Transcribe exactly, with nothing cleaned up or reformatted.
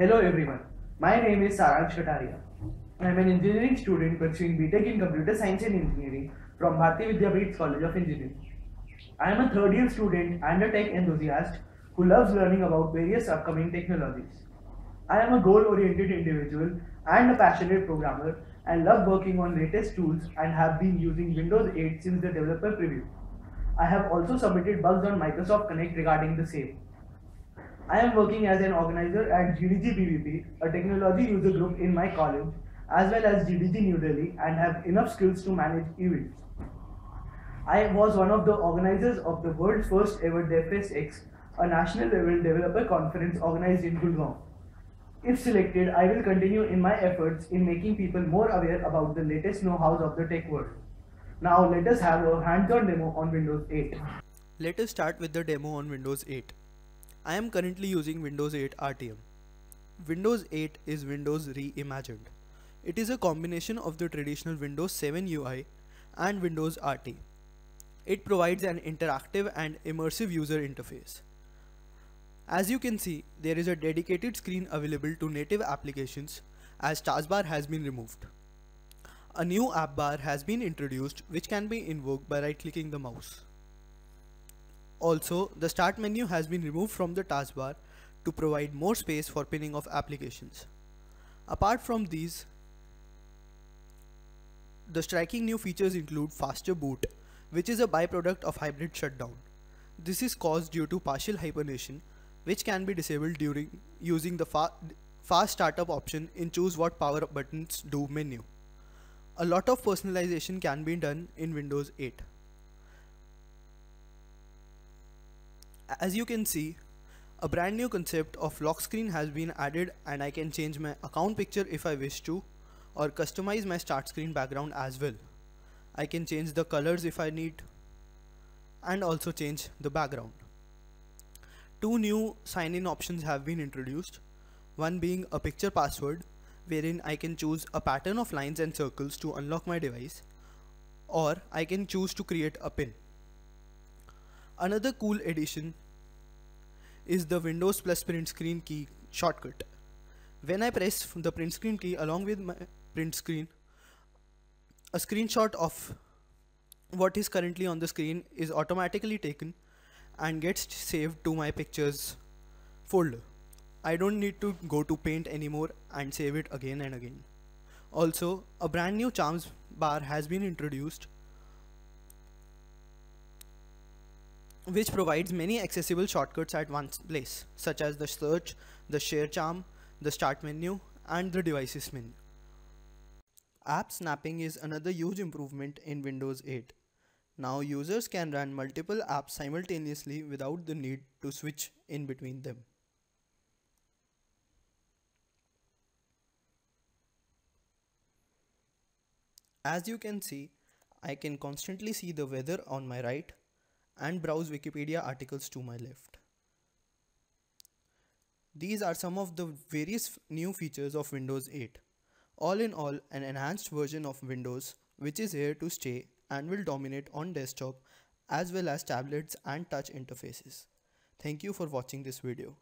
Hello everyone, my name is Saransh Kataria. I am an engineering student pursuing B Tech in Computer Science and Engineering from Bharati Vidyapeeth's College of Engineering. I am a third year student and a tech enthusiast who loves learning about various upcoming technologies. I am a goal-oriented individual and a passionate programmer and love working on latest tools and have been using Windows eight since the developer preview. I have also submitted bugs on Microsoft Connect regarding the same. I am working as an organizer at G D G B V P, a technology user group in my college, as well as G D G New Delhi, and have enough skills to manage events. I was one of the organizers of the world's first ever DevFestX, a national level developer conference organized in Guwahati. If selected, I will continue in my efforts in making people more aware about the latest know-hows of the tech world. Now let us have a hands-on demo on Windows eight. Let us start with the demo on Windows eight. I am currently using Windows eight R T M. Windows eight is Windows reimagined. It is a combination of the traditional Windows seven U I and Windows R T. It provides an interactive and immersive user interface. As you can see, there is a dedicated screen available to native applications as taskbar has been removed. A new app bar has been introduced which can be invoked by right-clicking the mouse. Also, the start menu has been removed from the taskbar to provide more space for pinning of applications. Apart from these, the striking new features include faster boot, which is a byproduct of hybrid shutdown. This is caused due to partial hibernation, which can be disabled during using the fa fast startup option in choose what power buttons do menu. A lot of personalization can be done in Windows eight. As you can see, a brand new concept of lock screen has been added and I can change my account picture if I wish to, or customize my start screen background as well. I can change the colors if I need and also change the background. Two new sign-in options have been introduced, one being a picture password wherein I can choose a pattern of lines and circles to unlock my device, or I can choose to create a pin. Another cool addition is the Windows plus print screen key shortcut. When I press the print screen key along with my print screen, a screenshot of what is currently on the screen is automatically taken and gets saved to my pictures folder. I don't need to go to Paint anymore and save it again and again. Also, a brand new charms bar has been introduced, which provides many accessible shortcuts at one place, such as the search, the share charm, the start menu, and the devices menu. App snapping is another huge improvement in Windows eight. Now users can run multiple apps simultaneously without the need to switch in between them. As you can see, I can constantly see the weather on my right and browse Wikipedia articles to my left. These are some of the various new features of Windows eight. All in all, an enhanced version of Windows which is here to stay and will dominate on desktop as well as tablets and touch interfaces. Thank you for watching this video.